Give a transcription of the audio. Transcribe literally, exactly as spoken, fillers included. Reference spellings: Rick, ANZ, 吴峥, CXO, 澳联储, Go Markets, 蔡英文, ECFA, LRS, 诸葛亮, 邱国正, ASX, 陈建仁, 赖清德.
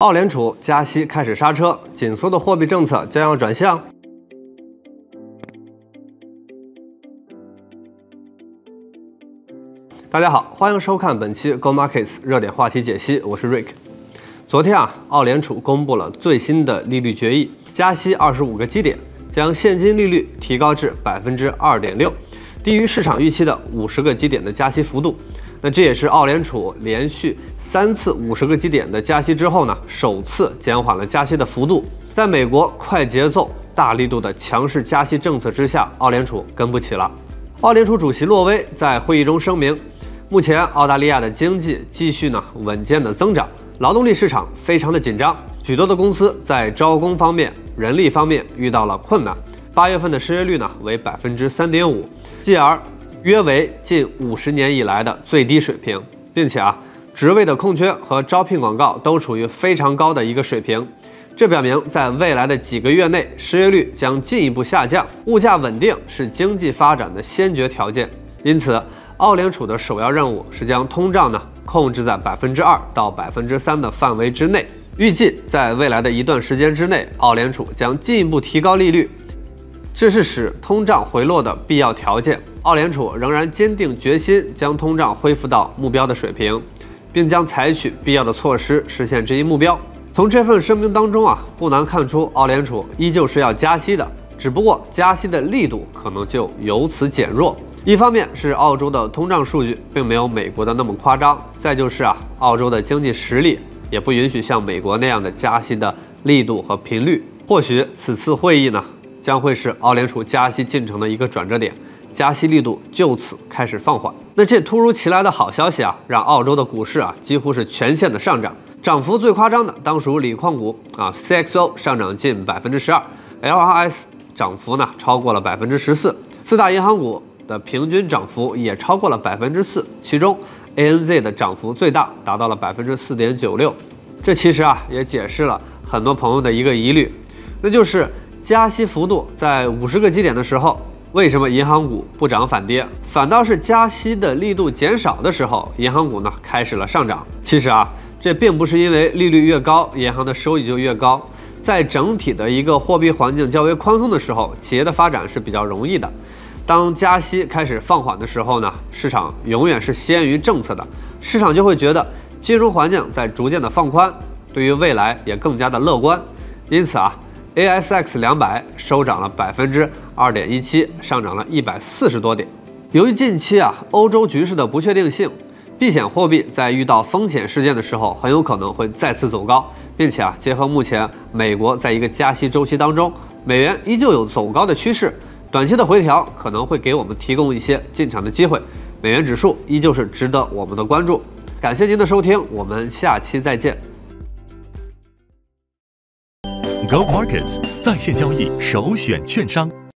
澳联储加息开始刹车，紧缩的货币政策将要转向。大家好，欢迎收看本期 Go Markets 热点话题解析，我是 Rick。昨天啊，澳联储公布了最新的利率决议，加息二十五个基点，将现金利率提高至 百分之二点六， 低于市场预期的五十个基点的加息幅度。 那这也是澳联储连续三次五十个基点的加息之后呢，首次减缓了加息的幅度。在美国快节奏、大力度的强势加息政策之下，澳联储跟不起了。澳联储主席洛威在会议中声明，目前澳大利亚的经济继续呢稳健的增长，劳动力市场非常的紧张，许多的公司在招工方面、人力方面遇到了困难。八月份的失业率呢为 百分之三点五， 继而 约为近五十年以来的最低水平，并且啊，职位的空缺和招聘广告都处于非常高的一个水平，这表明在未来的几个月内，失业率将进一步下降。物价稳定是经济发展的先决条件，因此，澳联储的首要任务是将通胀呢控制在百分之二到百分之三的范围之内。预计在未来的一段时间之内，澳联储将进一步提高利率，这是使通胀回落的必要条件。 澳联储仍然坚定决心将通胀恢复到目标的水平，并将采取必要的措施实现这一目标。从这份声明当中啊，不难看出澳联储依旧是要加息的，只不过加息的力度可能就由此减弱。一方面是澳洲的通胀数据并没有美国的那么夸张，再就是啊，澳洲的经济实力也不允许像美国那样的加息的力度和频率。或许此次会议呢，将会是澳联储加息进程的一个转折点。 加息力度就此开始放缓。那这突如其来的好消息啊，让澳洲的股市啊几乎是全线的上涨，涨幅最夸张的当属锂矿股啊 ，C X O 上涨近 百分之十二 ，L R S 涨幅呢超过了 百分之十四， 四大银行股的平均涨幅也超过了 百分之四， 其中 A N Z 的涨幅最大，达到了 百分之四点九六。这其实啊也解释了很多朋友的一个疑虑，那就是加息幅度在五十个基点的时候， 为什么银行股不涨反跌，反倒是加息的力度减少的时候，银行股呢开始了上涨？其实啊，这并不是因为利率越高，银行的收益就越高。在整体的一个货币环境较为宽松的时候，企业的发展是比较容易的。当加息开始放缓的时候呢，市场永远是先于政策的，市场就会觉得金融环境在逐渐的放宽，对于未来也更加的乐观。因此啊 A S X 两百收涨了 百分之二点一七， 上涨了一百四十多点。由于近期啊欧洲局势的不确定性，避险货币在遇到风险事件的时候，很有可能会再次走高，并且啊结合目前美国在一个加息周期当中，美元依旧有走高的趋势，短期的回调可能会给我们提供一些进场的机会，美元指数依旧是值得我们的关注。感谢您的收听，我们下期再见。 Go Markets 在线交易首选券商。